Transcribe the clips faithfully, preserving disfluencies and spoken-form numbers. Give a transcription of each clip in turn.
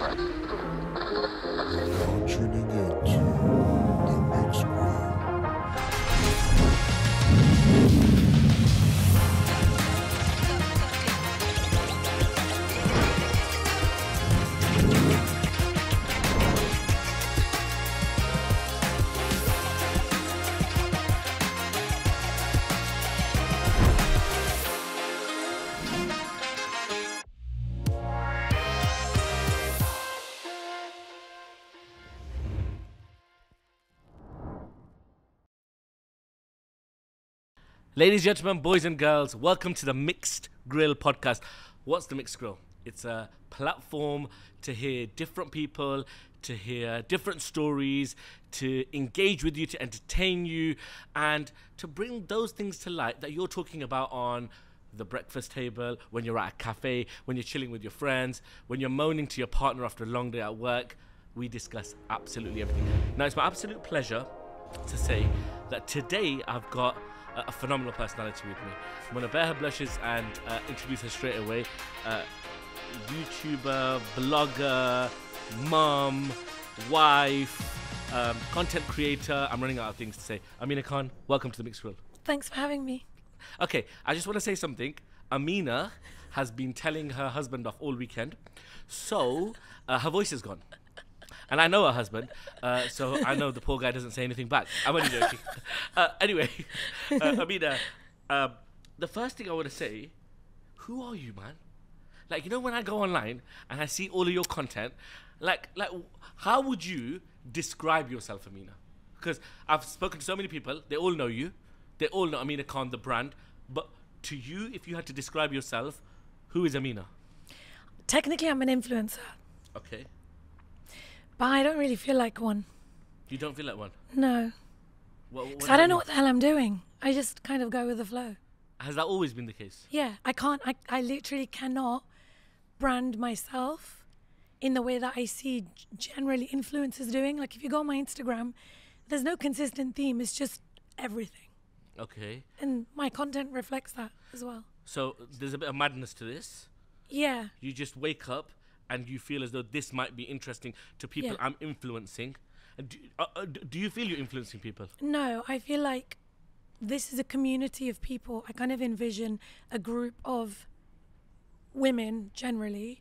You're tuning in to The Mixed Grill. Ladies, gentlemen, boys and girls, welcome to the Mixed Grill podcast. What's the Mixed Grill? It's a platform to hear different people, to hear different stories, to engage with you, to entertain you, and to bring those things to light that you're talking about on the breakfast table, when you're at a cafe, when you're chilling with your friends, when you're moaning to your partner after a long day at work. We discuss absolutely everything. Now, it's my absolute pleasure to say that today I've got a phenomenal personality with me. I'm going to bear her blushes and uh, introduce her straight away. Uh, YouTuber, blogger, mum, wife, um, content creator. I'm running out of things to say. Amena Khan, welcome to The Mixed Grill. Thanks for having me. Okay, I just want to say something. Amena has been telling her husband off all weekend, so uh, her voice is gone. And I know her husband, uh, so I know the poor guy doesn't say anything back. I'm only joking. uh, anyway, uh, Amena, uh, the first thing I want to say, who are you, man? Like, you know, when I go online and I see all of your content, like, like, how would you describe yourself, Amena? Because I've spoken to so many people, they all know you. They all know Amena Khan, the brand. But to you, if you had to describe yourself, who is Amena? Technically, I'm an influencer. Okay. But I don't really feel like one. You don't feel like one? No. Because I don't know what the hell I'm doing. I just kind of go with the flow. Has that always been the case? Yeah. I can't, I, I literally cannot brand myself in the way that I see generally influencers doing. Like, if you go on my Instagram, there's no consistent theme. It's just everything. Okay. And my content reflects that as well. So there's a bit of madness to this. Yeah. You just wake up and you feel as though this might be interesting to people. Yeah. I'm influencing. Do, uh, do you feel you're influencing people? No, I feel like this is a community of people. I kind of envision a group of women generally,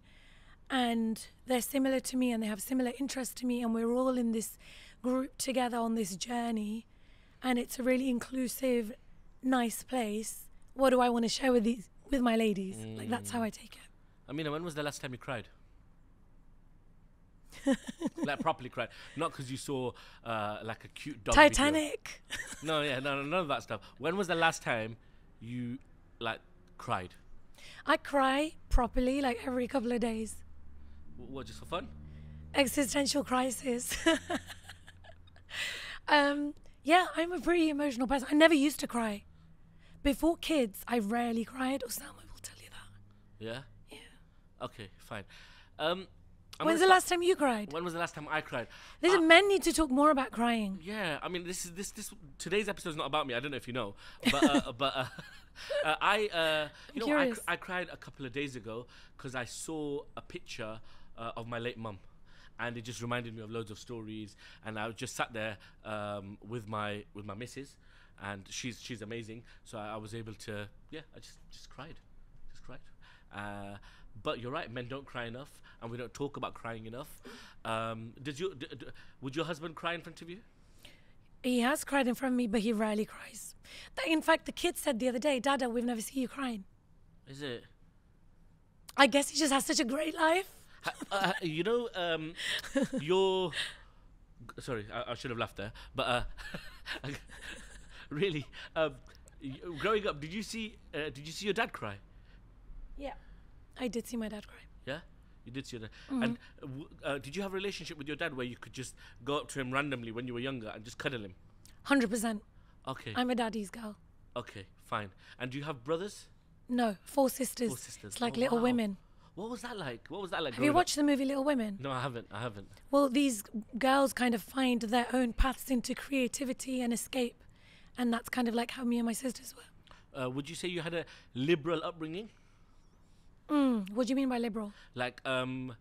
and they're similar to me and they have similar interests to me, and we're all in this group together on this journey, and it's a really inclusive, nice place. What do I want to share with, these, with my ladies? Mm. Like, that's how I take it. Amena, when was the last time you cried? Like, properly cried, not because you saw uh, like a cute dog Titanic video. No, yeah, no, no, none of that stuff. When was the last time you like cried? I cry properly like every couple of days. What, just for fun? Existential crisis. um, yeah, I'm a pretty emotional person. I never used to cry. Before kids, I rarely cried. Osama will tell you that. Yeah? Yeah. Okay, fine. Um, I'm When's the last time you cried? When was the last time I cried? Listen, uh, men need to talk more about crying. Yeah, I mean, this is this this today's episode is not about me. I don't know if you know, but uh, but uh, uh, I uh, you I'm know I, I cried a couple of days ago because I saw a picture uh, of my late mum, and it just reminded me of loads of stories. And I just sat there um, with my with my missus, and she's she's amazing. So I, I was able to yeah, I just just cried, just cried. Uh, But you're right, men don't cry enough, and we don't talk about crying enough. Um, did you? Did, did, would your husband cry in front of you? He has cried in front of me, but he rarely cries. In fact, the kid said the other day, "Dada, we've never seen you crying." Is it? I guess he just has such a great life. Ha, uh, you know, um, your. Sorry, I, I should have laughed there, but uh, really, um, growing up, did you see? Uh, did you see your dad cry? Yeah. I did see my dad cry. Yeah? You did see your dad. Mm-hmm. And w uh, did you have a relationship with your dad where you could just go up to him randomly when you were younger and just cuddle him? one hundred percent. Okay. I'm a daddy's girl. Okay, fine. And do you have brothers? No, four sisters. Four sisters. It's like oh, Little wow. Women. What was that like? What was that like? Have you watched up? the movie Little Women? No, I haven't. I haven't. Well, these girls kind of find their own paths into creativity and escape. And that's kind of like how me and my sisters were. Uh, would you say you had a liberal upbringing? Mm, what do you mean by liberal? Like, um,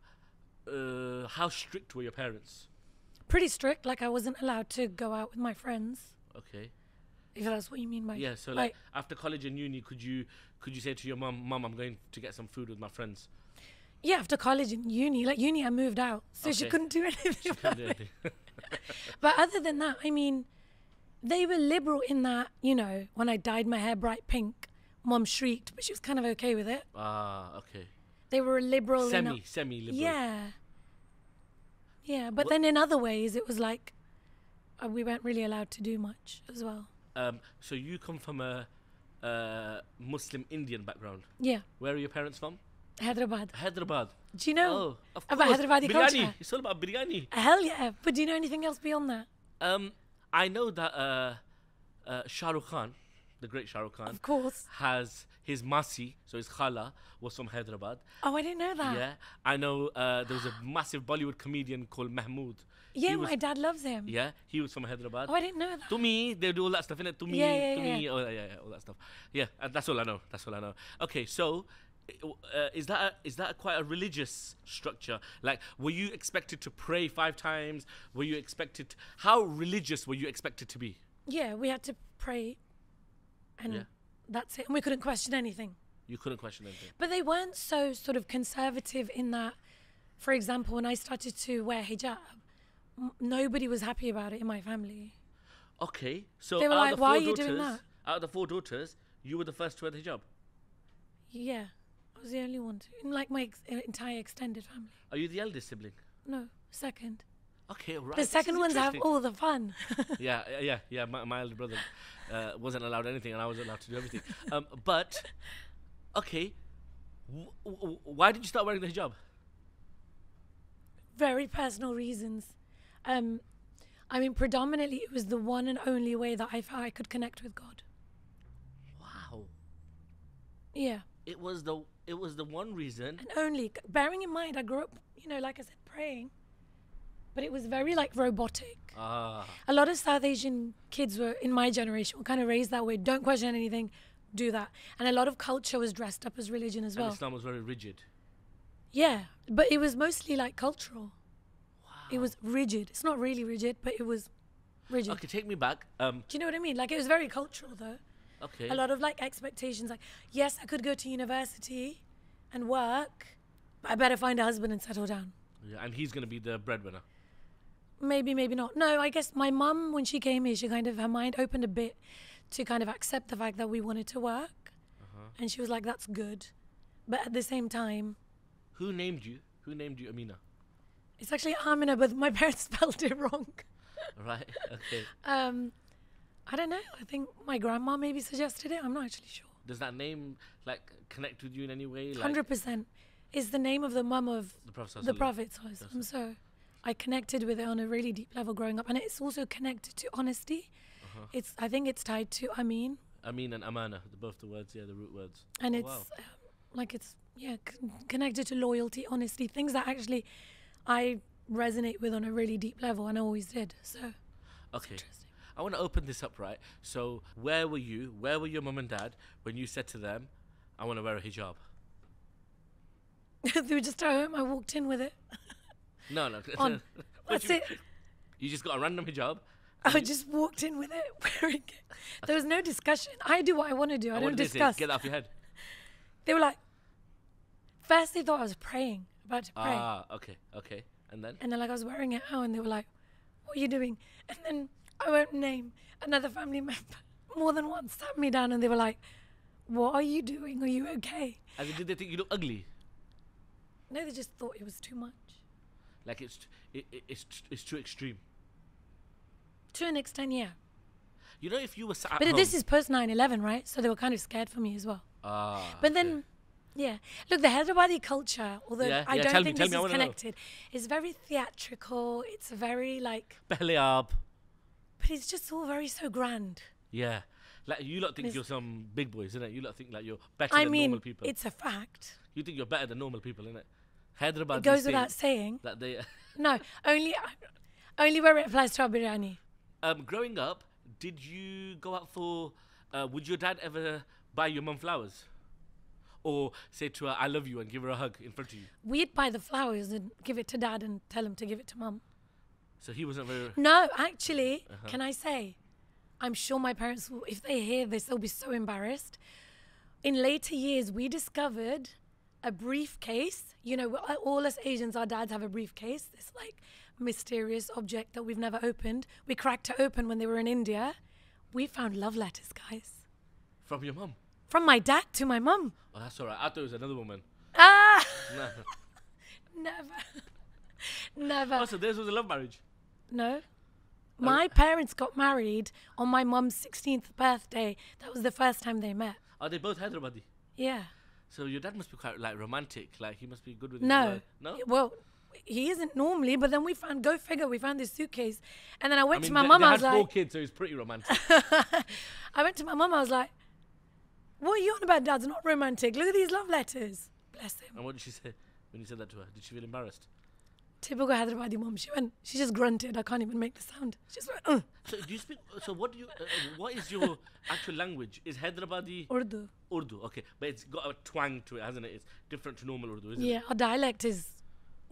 uh, how strict were your parents? Pretty strict. Like, I wasn't allowed to go out with my friends. Okay. If that's what you mean by... Yeah, so like, like after college and uni, could you could you say to your mum, Mum, I'm going to get some food with my friends? Yeah, after college and uni. Like, uni, I moved out. So okay. she couldn't do anything. She couldn't do anything. But other than that, I mean, they were liberal in that, you know, when I dyed my hair bright pink, Mum shrieked, but she was kind of okay with it. Ah, okay. They were liberal. Semi, in a, semi-liberal. Yeah. Yeah, but what? Then in other ways, it was like, uh, we weren't really allowed to do much as well. Um, so you come from a uh, Muslim Indian background. Yeah. Where are your parents from? Hyderabad. Hyderabad. Do you know oh, about Hyderabadi culture? It's all about biryani. Hell yeah. But do you know anything else beyond that? Um, I know that uh, uh, Shahrukh Khan, the great Shahrukh Khan. Of course. Has his Masi, so his Khala, was from Hyderabad. Oh, I didn't know that. Yeah. I know uh, there was a massive Bollywood comedian called Mahmood. Yeah, was, my dad loves him. Yeah, he was from Hyderabad. Oh, I didn't know that. To me, they do all that stuff, innit? To me, yeah, yeah, to yeah. me, oh, yeah, yeah, all that stuff. Yeah, uh, that's all I know. That's all I know. Okay, so uh, is that a, is that a quite a religious structure? Like, were you expected to pray five times? Were you expected? To, how religious were you expected to be? Yeah, we had to pray, and yeah. that's it. And we couldn't question anything. You couldn't question anything. But they weren't so sort of conservative in that. For example, when I started to wear hijab, nobody was happy about it in my family. Okay, so they were like, "Why are you doing that?" Out of the four daughters, you were the first to wear the hijab. Yeah, I was the only one to, in like my ex entire extended family. Are you the eldest sibling? No, second. Okay, all right. The second ones have all the fun. yeah, yeah, yeah. My, my elder brother uh, wasn't allowed anything, and I was allowed to do everything. um, but okay, w w why did you start wearing the hijab? Very personal reasons. Um, I mean, predominantly, it was the one and only way that I felt I could connect with God. Wow. Yeah. It was the it was the one reason. And only, bearing in mind, I grew up, you know, like I said, praying, but it was very like robotic. Ah. A lot of South Asian kids were in my generation were kind of raised that way. Don't question anything, do that. And a lot of culture was dressed up as religion as and well. Islam was very rigid. Yeah, but it was mostly like cultural. It was rigid. It's not really rigid, but it was rigid. Okay, take me back. Um, Do you know what I mean? Like, it was very cultural, though. Okay. A lot of, like, expectations. Like, yes, I could go to university and work, but I better find a husband and settle down. Yeah, and he's going to be the breadwinner. Maybe, maybe not. No, I guess my mum, when she came here, she kind of, her mind opened a bit to kind of accept the fact that we wanted to work. Uh-huh. And she was like, that's good. But at the same time... Who named you? Who named you Amena? It's actually Amena, but my parents spelled it wrong. Right, okay. Um, I don't know. I think my grandma maybe suggested it. I'm not actually sure. Does that name, like, connect with you in any way? Like one hundred percent. It's the name of the mum of the Prophet. The Prophet. So I connected with it on a really deep level growing up. And it's also connected to honesty. Uh-huh. It's I think it's tied to Ameen. Ameen and Amana, both the words, yeah, the root words. And oh, it's, wow. um, like, it's, yeah, con connected to loyalty, honesty, things that actually... I resonate with on a really deep level, and I always did. So, okay, I want to open this up, right? So, where were you? Where were your mum and dad when you said to them, "I want to wear a hijab"? They were just at home. I walked in with it. No, no. On. That's you, it. You just got a random hijab. I just walked in with it, wearing it. There was no discussion. I do what I want to do. I, I don't discuss. Get that off your head. They were like, first they thought I was praying. About to pray. Ah, okay, okay. And then? And then, like, I was wearing it out, and they were like, what are you doing? And then, I won't name another family member, more than once, sat me down, and they were like, what are you doing? Are you okay? And did they think you look ugly? No, they just thought it was too much. Like, it's, it, it's, it's too extreme. To an extent, yeah. You know, if you were sat at But home this is post nine eleven, right? So they were kind of scared for me as well. Ah. But then... Okay. Yeah. Look, the Hyderabadi culture, although yeah, I yeah, don't think me, this me, is connected, it's very theatrical. It's very, like... Belly up. But it's just all very so grand. Yeah. Like, you lot think it's, you're some big boys, innit? You lot think, like, you're better I than mean, normal people. I mean, it's a fact. You think you're better than normal people, innit? Hyderabad... It goes without saying. That they... no, only only where it applies to our biryani. Um, growing up, did you go out for... Uh, would your dad ever buy your mum flowers? or say to her, I love you, and give her a hug in front of you? We'd buy the flowers and give it to Dad and tell him to give it to Mum. So he wasn't very... No, actually, uh-huh. can I say, I'm sure my parents, will, if they hear this, they'll be so embarrassed. In later years, we discovered a briefcase. You know, all us Asians, our dads have a briefcase. It's like mysterious object that we've never opened. We cracked it open when they were in India. We found love letters, guys. From your mum? From my dad to my mum. Oh, that's all right. I thought it was another woman. Ah! No. Never. Never. Oh, so this was a love marriage? No. My oh. parents got married on my mum's sixteenth birthday. That was the first time they met. Are they both Hyderabadi? Yeah. So your dad must be quite like romantic. Like he must be good with his No. Wife. No? Well, he isn't normally, but then we found, go figure, we found this suitcase. And then I went I mean, to my mum, I was like... They had four kids, so he's pretty romantic. I went to my mum, I was like, what are you on about, Dad's not romantic? Look at these love letters. Bless him. And what did she say when you said that to her? Did she feel embarrassed? Typical Hyderabadi mum. She went, she just grunted. I can't even make the sound. She just went, ugh. So do you speak, so what do you, uh, what is your actual language? Is Hyderabadi? Urdu. Urdu, okay. But it's got a twang to it, hasn't it? It's different to normal Urdu, isn't yeah, it? Yeah, our dialect is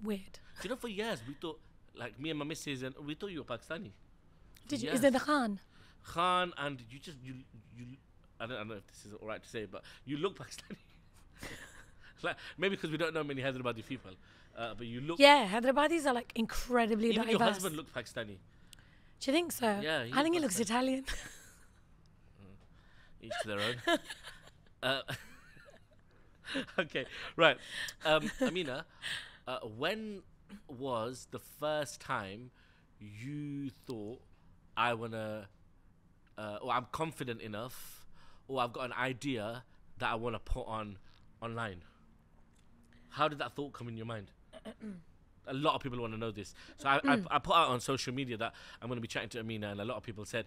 weird. Do you know, for years, we thought, like me and my missus, and we thought you were Pakistani. Did you? Years. Is it the Khan? Khan, and you just, you, you, I don't, I don't know if this is all right to say, but you look Pakistani. Like, maybe because we don't know many Hyderabadi people. Uh, but you look... Yeah, Hyderabadis are like incredibly Even diverse. Even your husband looks Pakistani. Do you think so? Yeah. I think Pakistani. He looks Italian. Each to their own. uh, okay, right. Um, Amena, uh, when was the first time you thought, I want to... Uh, or I'm confident enough, or I've got an idea that I want to put on online? How did that thought come in your mind? A lot of people want to know this. So I, I, I put out on social media that I'm going to be chatting to Amena, and a lot of people said,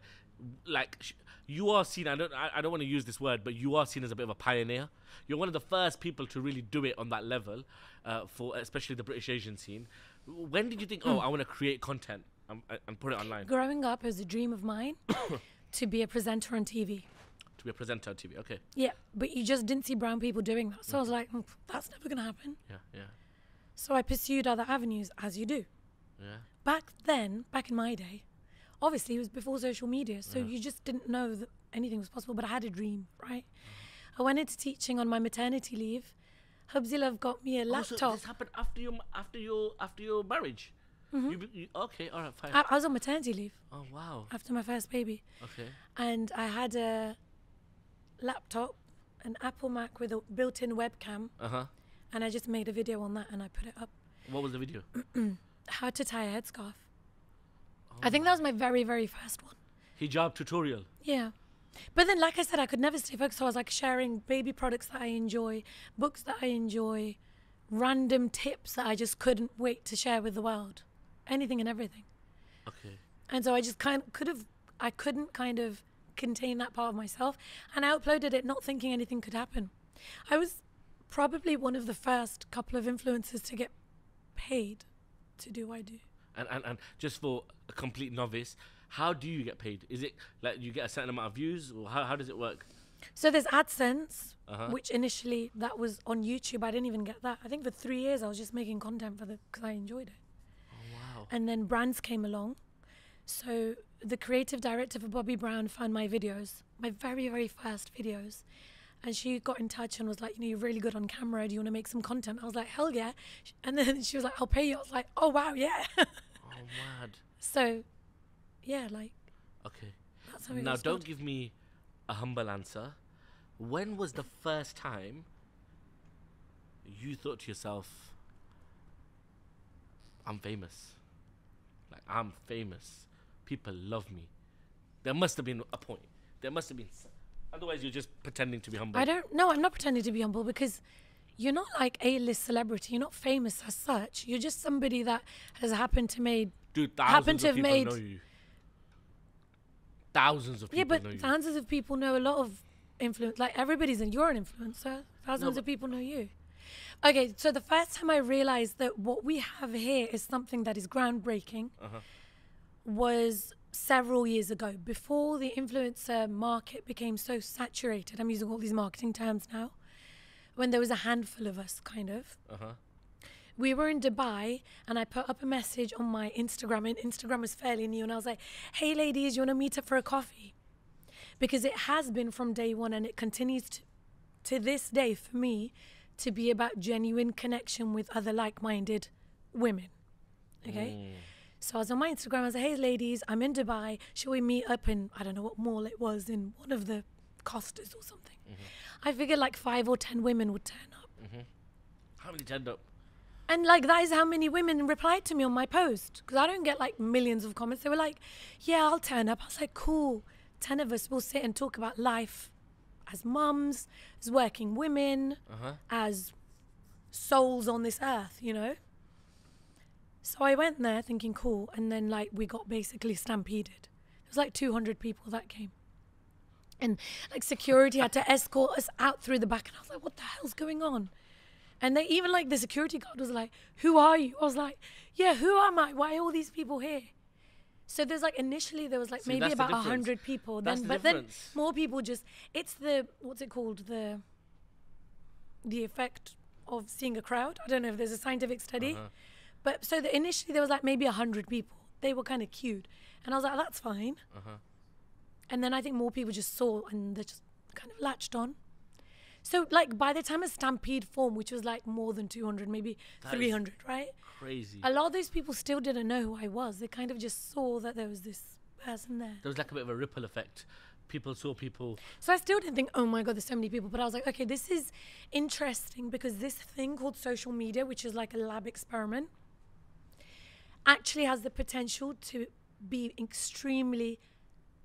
like, sh you are seen, I don't, I, I don't want to use this word, but you are seen as a bit of a pioneer. You're one of the first people to really do it on that level, uh, for especially the British Asian scene. When did you think, oh, I want to create content and, and put it online? Growing up, it was a dream of mine to be a presenter on T V. To be a presenter on T V, okay. Yeah, but you just didn't see brown people doing that. So mm. I was like, mm, that's never going to happen. Yeah, yeah. So I pursued other avenues, as you do. Yeah. Back then, back in my day, obviously it was before social media, so yeah. you just didn't know that anything was possible, but I had a dream, right? Mm. I went into teaching on my maternity leave. Hubsy Love got me a oh, laptop. So this happened after your, after your, after your marriage? Mm-hmm. you, you, okay, all right, fine. I, I was on maternity leave. Oh, wow. After my first baby. Okay. And I had a laptop, an Apple Mac with a built-in webcam. Uh-huh. And I just made a video on that and I put it up. What was the video? How to tie a headscarf. Oh. I think that was my very, very first one. Hijab tutorial. Yeah. But then, like I said, I could never stay focused. So I was like sharing baby products that I enjoy, books that I enjoy, random tips that I just couldn't wait to share with the world. Anything and everything. Okay. And so I just kind of could have, I couldn't kind of contain that part of myself. And I uploaded it not thinking anything could happen. I was... probably one of the first couple of influencers to get paid to do what I do. And, and and just for a complete novice, how do you get paid? Is it like you get a certain amount of views, or how, how does it work? So there's AdSense, uh-huh. which initially that was on YouTube. I didn't even get that. I think for three years I was just making content for the because I enjoyed it. Oh wow! And then brands came along. So the creative director for Bobby Brown found my videos, my very very first videos. And she got in touch and was like, you know, you're really good on camera. Do you want to make some content? I was like, hell yeah. And then she was like, I'll pay you. I was like, oh, wow, yeah. Oh, mad. So, yeah, like. Okay. That's how it now, don't give me a humble answer. When was the first time you thought to yourself, I'm famous? Like, I'm famous. People love me. There must have been a point. There must have been... Otherwise, you're just pretending to be humble. I don't... No, I'm not pretending to be humble because you're not like A-list celebrity. You're not famous as such. You're just somebody that has happened to made... Dude, thousands of people know you. Thousands of people know you. Yeah, but thousands of people know a lot of influence. Like, everybody's in... You're an influencer. Thousands of people know you. Okay, so the first time I realised that what we have here is something that is groundbreaking uh-huh. was... several years ago, before the influencer market became so saturated. I'm using all these marketing terms now. when there was a handful of us, kind of. Uh-huh. We were in Dubai, and I put up a message on my Instagram, and Instagram was fairly new, and I was like, hey, ladies, you want to meet up for a coffee? Because it has been from day one, and it continues to, to this day for me, to be about genuine connection with other like-minded women, okay? Mm. So I was on my Instagram, I was like, hey, ladies, I'm in Dubai. Shall we meet up in, I don't know what mall it was, in one of the Costas or something? Mm-hmm. I figured like five or ten women would turn up. Mm-hmm. How many turned up? And like, that is how many women replied to me on my post. Because I don't get like millions of comments. They were like, yeah, I'll turn up. I was like, cool. Ten of us will sit and talk about life as mums, as working women, uh-huh. as souls on this earth, you know? So I went there thinking, cool, and then like we got basically stampeded. There was like two hundred people that came. And like security had to escort us out through the back, and I was like, what the hell's going on? And they even like, the security guard was like, who are you? I was like, yeah, who am I? Why are all these people here? So there's like, initially there was like See, maybe about a hundred people, then, the but difference. Then more people just, it's the, what's it called? The, the effect of seeing a crowd. I don't know if there's a scientific study. Uh-huh. But so the, initially there was like maybe a hundred people. They were kind of cute. And I was like, that's fine. Uh-huh. And then I think more people just saw and they just kind of latched on. So like by the time a stampede formed, which was like more than two hundred, maybe that three hundred, right? Crazy. A lot of those people still didn't know who I was. They kind of just saw that there was this person there. There was like a bit of a ripple effect. People saw people. So I still didn't think, oh my God, there's so many people. But I was like, okay, this is interesting because this thing called social media, which is like a lab experiment, actually has the potential to be extremely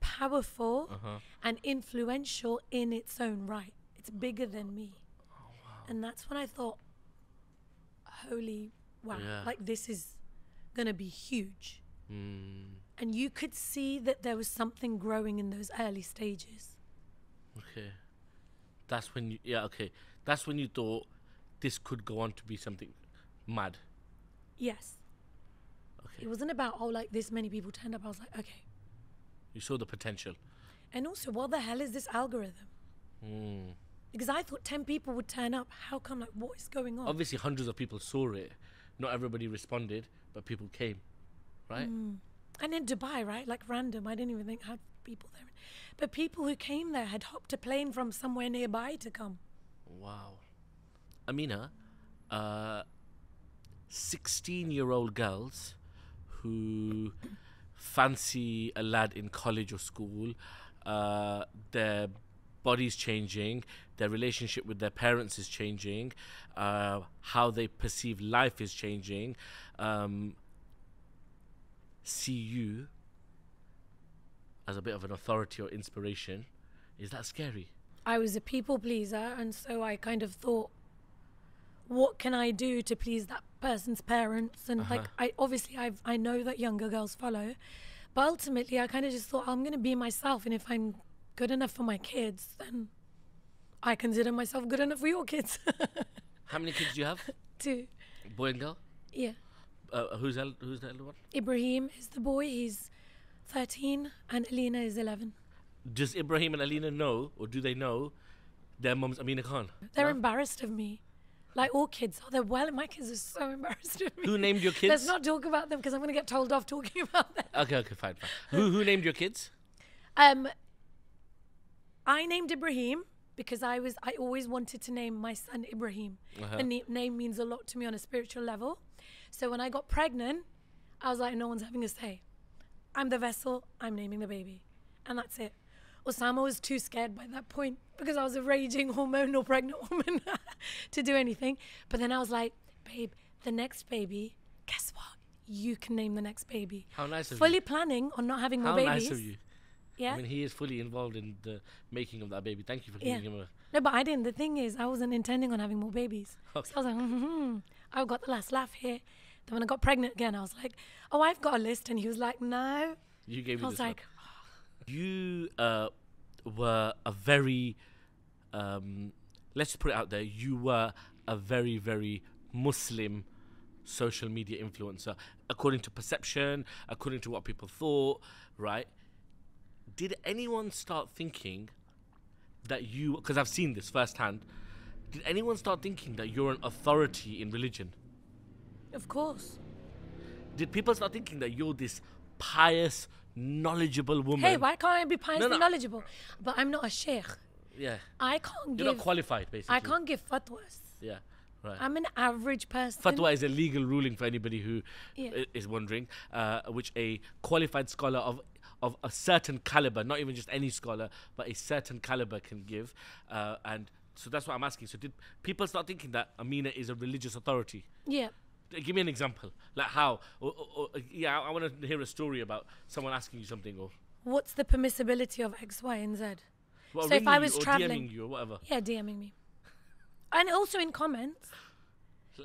powerful uh-huh. and influential in its own right. It's bigger than me. Oh, wow. And that's when I thought, holy wow, yeah. like this is gonna be huge. Mm. And you could see that there was something growing in those early stages. Okay. That's when you, yeah, okay. That's when you thought this could go on to be something mad. Yes. Okay. It wasn't about, oh, like this many people turned up. I was like, okay. You saw the potential. And also, what the hell is this algorithm? Mm. Because I thought ten people would turn up. How come, like, what is going on? Obviously, hundreds of people saw it. Not everybody responded, but people came, right? Mm. And in Dubai, right? Like, random. I didn't even think I had people there. But people who came there had hopped a plane from somewhere nearby to come. Wow. Amena, sixteen-year-old uh, girls who fancy a lad in college or school, uh, they're... body's changing, their relationship with their parents is changing, uh, how they perceive life is changing. Um, see you as a bit of an authority or inspiration. Is that scary? I was a people pleaser, and so I kind of thought, what can I do to please that person's parents? And uh-huh. like, I obviously I've, I know that younger girls follow, but ultimately I kind of just thought, I'm going to be myself, and if I'm good enough for my kids, then I consider myself good enough for your kids. How many kids do you have? Two. Boy and girl? Yeah. Uh, who's, el who's the elder one? Ibrahim is the boy, he's thirteen, and Alina is eleven. Does Ibrahim and Alina know, or do they know, their mum's Amena Khan? They're no? embarrassed of me. Like all kids are. They're well, my kids are so embarrassed of me. Who named your kids? Let's not talk about them, because I'm going to get told off talking about them. Okay, okay, fine, fine. who, who named your kids? Um... I named Ibrahim because I was I always wanted to name my son Ibrahim. Uh-huh. And the name means a lot to me on a spiritual level. So when I got pregnant, I was like, no one's having a say. I'm the vessel, I'm naming the baby. And that's it. Osama was too scared by that point because I was a raging hormonal pregnant woman to do anything. But then I was like, babe, the next baby, guess what? You can name the next baby. How nice of you. Fully planning on not having more babies. How nice of you. Yeah. I mean, he is fully involved in the making of that baby. Thank you for giving yeah. him a... No, but I didn't. The thing is, I wasn't intending on having more babies. Okay. So I was like, mm-hmm. I got the last laugh here. Then when I got pregnant again, I was like, oh, I've got a list. And he was like, no. You gave me I was this like... Oh. You uh, were a very... Um, let's put it out there. You were a very, very Muslim social media influencer. According to perception, according to what people thought, right? Did anyone start thinking that you, because I've seen this firsthand, Did anyone start thinking that you're an authority in religion? Of course. Did people start thinking that you're this pious, knowledgeable woman? Hey, why can't I be pious no, no. and knowledgeable? But I'm not a sheikh. Yeah. I can't you're give... You're not qualified, basically. I can't give fatwas. Yeah, right. I'm an average person. Fatwa is a legal ruling for anybody who yeah. is wondering, uh, which a qualified scholar of... of a certain caliber, not even just any scholar, but a certain caliber can give. Uh, and so that's what I'm asking. So did people start thinking that Amena is a religious authority? Yeah. Give me an example. Like how? Or, or, or, yeah, I, I want to hear a story about someone asking you something. Or what's the permissibility of X, Y, and Z? Well, so if I was traveling, DMing you or whatever. Yeah, DMing me. And also in comments.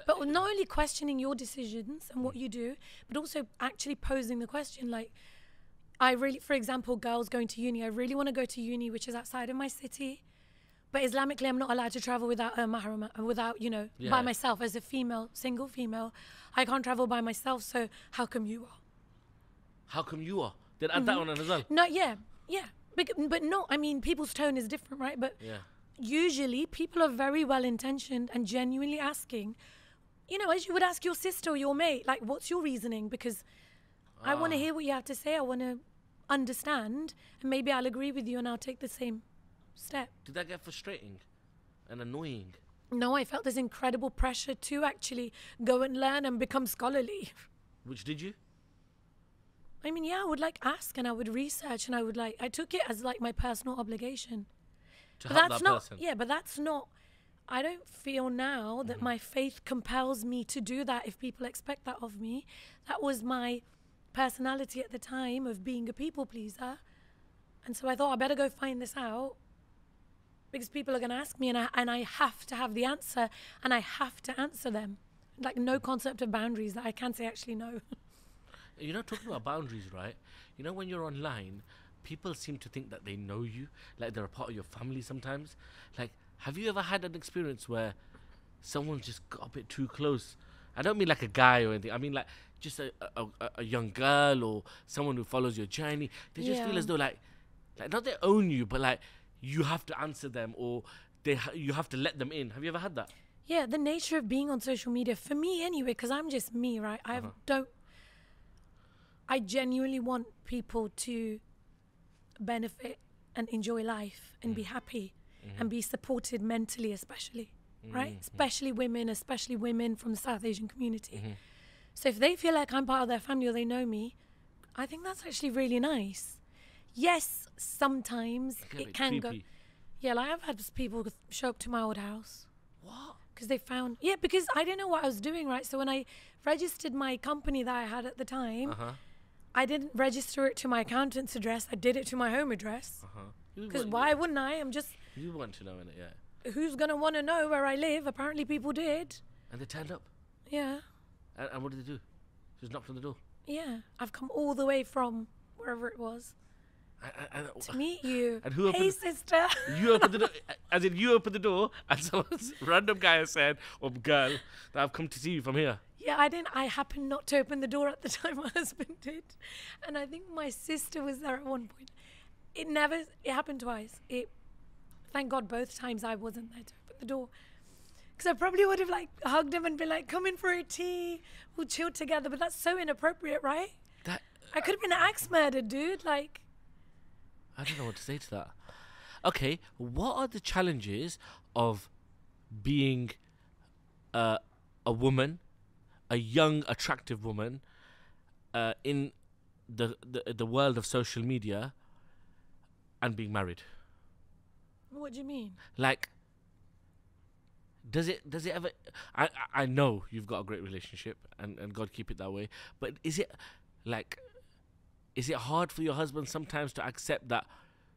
But not only questioning your decisions and what you do, but also actually posing the question like, I really, for example, girls going to uni, I really want to go to uni, which is outside of my city. But Islamically, I'm not allowed to travel without a mahram, without, you know, yeah. by myself as a female, single female. I can't travel by myself, so how come you are? How come you are? Did add mm-hmm. that one as well? No, yeah, yeah. But, but no, I mean, people's tone is different, right? But yeah. usually people are very well-intentioned and genuinely asking, you know, as you would ask your sister or your mate, like, what's your reasoning? Because ah. I want to hear what you have to say. I want to... understand, and maybe I'll agree with you and I'll take the same step. Did that get frustrating and annoying? No, I felt this incredible pressure to actually go and learn and become scholarly. Which did you? I mean, yeah, I would like ask and I would research and I would like, I took it as like my personal obligation. To but help that's that not, person. Yeah, but that's not, I don't feel now that mm-hmm. my faith compels me to do that if people expect that of me. That was my personality at the time of being a people pleaser, and so I thought I better go find this out because people are going to ask me, and I and I have to have the answer, and I have to answer them. Like no concept of boundaries that I can say actually no. You're not talking about boundaries, right? You know, when you're online, people seem to think that they know you, like they're a part of your family sometimes. Like, have you ever had an experience where someone just got a bit too close? I don't mean like a guy or anything. I mean like just a, a, a young girl or someone who follows your journey. They just yeah. feel as though like, like not they own you, but like you have to answer them or they ha you have to let them in. Have you ever had that? Yeah, the nature of being on social media, for me anyway, because I'm just me, right? I uh-huh. don't, I genuinely want people to benefit and enjoy life and mm. be happy mm-hmm. and be supported mentally especially. Right? Mm-hmm. Especially women, especially women from the South Asian community. Mm-hmm. So if they feel like I'm part of their family or they know me, I think that's actually really nice. Yes, sometimes it can go. Yeah, like I've had people show up to my old house. What? Because they found, yeah, because I didn't know what I was doing, right? So when I registered my company that I had at the time, uh-huh. I didn't register it to my accountant's address. I did it to my home address. Because uh-huh. why wouldn't I? I'm just... You want to know, innit? Yeah. Who's going to want to know where I live? Apparently people did. And they turned up? Yeah. And, and what did they do? Just knocked on the door? Yeah. I've come all the way from wherever it was I, I, I, to meet you. And who hey, sister. You opened the door. As in, you opened the door and some random guy said, or girl, that I've come to see you from here. Yeah, I didn't. I happened not to open the door at the time my husband did. And I think my sister was there at one point. It never, it happened twice. It Thank God both times I wasn't there to open the door. Because I probably would have like hugged him and been like, come in for a tea, we'll chill together. But that's so inappropriate, right? That, I could have been axe murdered, dude. Like, I don't know what to say to that. Okay, what are the challenges of being uh, a woman, a young, attractive woman uh, in the, the, the world of social media and being married? What do you mean? Like, does it does it ever? I I know you've got a great relationship, and and God keep it that way. But is it like, is it hard for your husband sometimes to accept that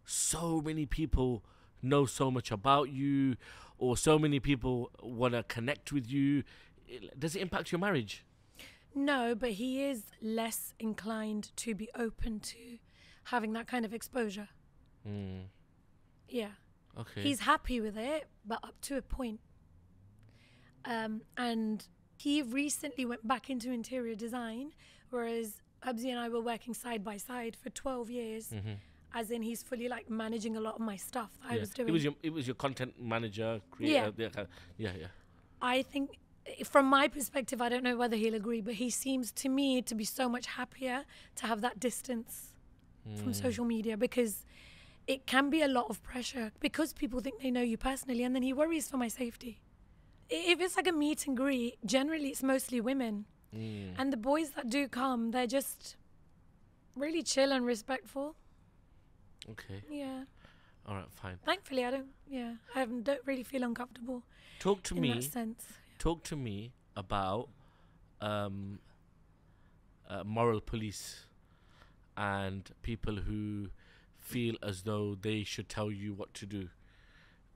so many people know so much about you, or so many people want to connect with you? Does it impact your marriage? No, but he is less inclined to be open to having that kind of exposure. Mm. Yeah. Okay. He's happy with it, but up to a point. Um, and he recently went back into interior design, whereas Hubsy and I were working side by side for twelve years. Mm-hmm. as in he's fully like managing a lot of my stuff that yeah. I was doing. It was your, it was your content manager, creator. Yeah. yeah, yeah. I think from my perspective, I don't know whether he'll agree, but he seems to me to be so much happier to have that distance mm. from social media, because it can be a lot of pressure because people think they know you personally, and then he worries for my safety. If it's like a meet and greet, generally it's mostly women. Mm. And the boys that do come, they're just really chill and respectful. Okay. Yeah. All right, fine. Thankfully, I don't, yeah, I don't really feel uncomfortable. Talk to in me. That sense. Yeah. Talk to me about um, uh, moral police and people who feel as though they should tell you what to do.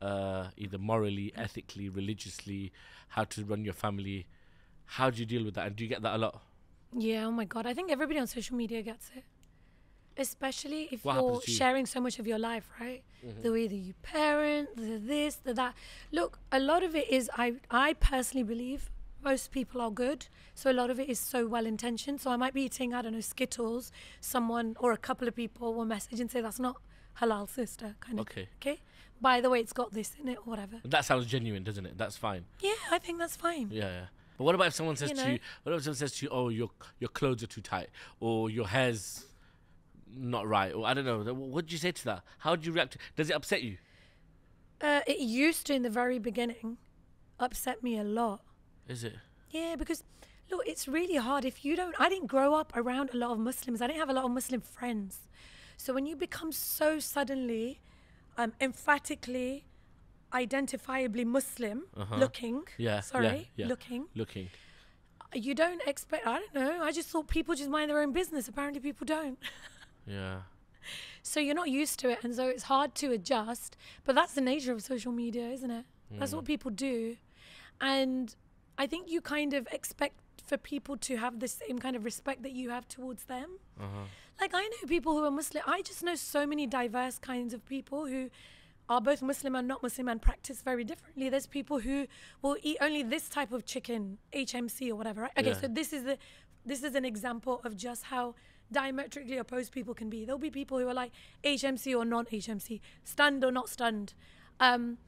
Uh, either morally, ethically, religiously, how to run your family. How do you deal with that? And do you get that a lot? Yeah, oh my God. I think everybody on social media gets it. Especially if what you're sharing you? so much of your life, right? Mm-hmm. The way that you parent, the this, the that. Look, a lot of it is, I, I personally believe most people are good. So a lot of it is so well-intentioned. So I might be eating, I don't know, Skittles. Someone or a couple of people will message and say, that's not halal, sister, kind of. Okay. Okay? By the way, it's got this in it or whatever. That sounds genuine, doesn't it? That's fine. Yeah, I think that's fine. Yeah, yeah. But what about if someone says you know? to you, what if someone says to you, oh, your your clothes are too tight, or your hair's not right, or I don't know. What do you say to that? How do you react? Does it upset you? Uh, it used to, in the very beginning, upset me a lot. Is it? Yeah, because look, it's really hard if you don't. I didn't grow up around a lot of Muslims. I didn't have a lot of Muslim friends. So when you become so suddenly, um, emphatically, identifiably Muslim uh-huh. looking yeah sorry yeah, yeah. looking looking you don't expect, I don't know, I just thought people just mind their own business. Apparently people don't. Yeah, so you're not used to it, and so it's hard to adjust, but that's the nature of social media, isn't it? Mm. That's what people do, and I think you kind of expect for people to have the same kind of respect that you have towards them. Uh-huh. Like, I know people who are Muslim. I just know so many diverse kinds of people who are both Muslim and not Muslim and practice very differently. There's people who will eat only this type of chicken, H M C or whatever, right? Okay, yeah. So this is the, this is an example of just how diametrically opposed people can be. There'll be people who are like H M C or non-H M C, stunned or not stunned. Um,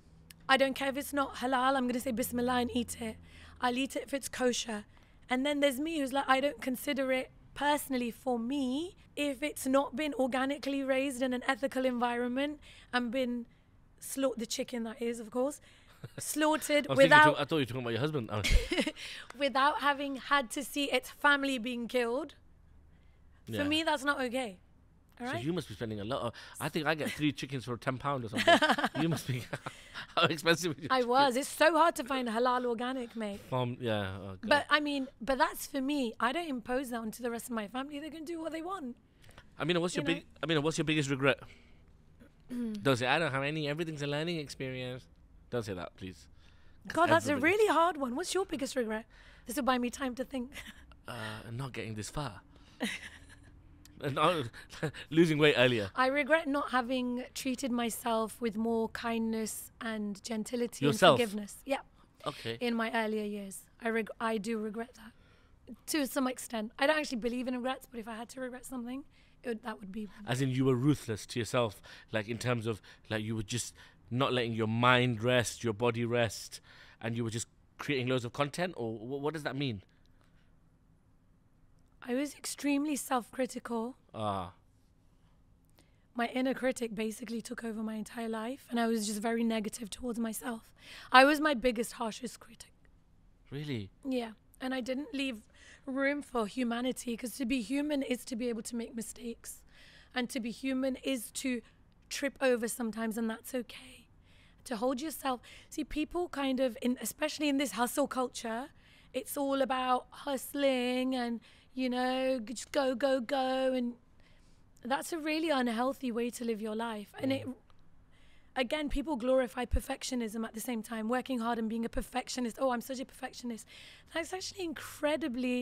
I don't care if it's not halal, I'm gonna say Bismillah and eat it. I'll eat it if it's kosher. And then there's me who's like, I don't consider it personally for me if it's not been organically raised in an ethical environment and been Slaught the chicken, that is, of course, slaughtered I without. I thought you were talking about your husband. Without having had to see its family being killed. Yeah. For me, that's not okay. All right? So you must be spending a lot of. I think I get three chickens for ten pound or something. You must be. How expensive? I chicken? was. It's so hard to find halal organic, mate. Um. Yeah. Oh God. But I mean, but that's for me. I don't impose that onto the rest of my family. They can do what they want. I mean, what's you your know? big? I mean, what's your biggest regret? Don't say, I don't have any, everything's a learning experience. Don't say that, please. God, that's a really hard one. What's your biggest regret? This will buy me time to think. uh, not getting this far. not, losing weight earlier. I regret not having treated myself with more kindness and gentility Yourself? and forgiveness. Yeah. Okay. In my earlier years. I, reg I do regret that. To some extent. I don't actually believe in regrets, but if I had to regret something, It would, that would be as in you were ruthless to yourself, like in terms of like you were just not letting your mind rest, your body rest, and you were just creating loads of content, or wh what does that mean? I was extremely self-critical. Ah. My inner critic basically took over my entire life, and I was just very negative towards myself. I was my biggest, harshest critic. Really? Yeah. And I didn't leave room for humanity, because to be human is to be able to make mistakes, and to be human is to trip over sometimes, and that's okay. To hold yourself. See, people kind of, in, especially in this hustle culture, it's all about hustling and, you know, just go, go, go. And that's a really unhealthy way to live your life. And it, again, people glorify perfectionism at the same time, working hard and being a perfectionist. Oh, I'm such a perfectionist. That's actually incredibly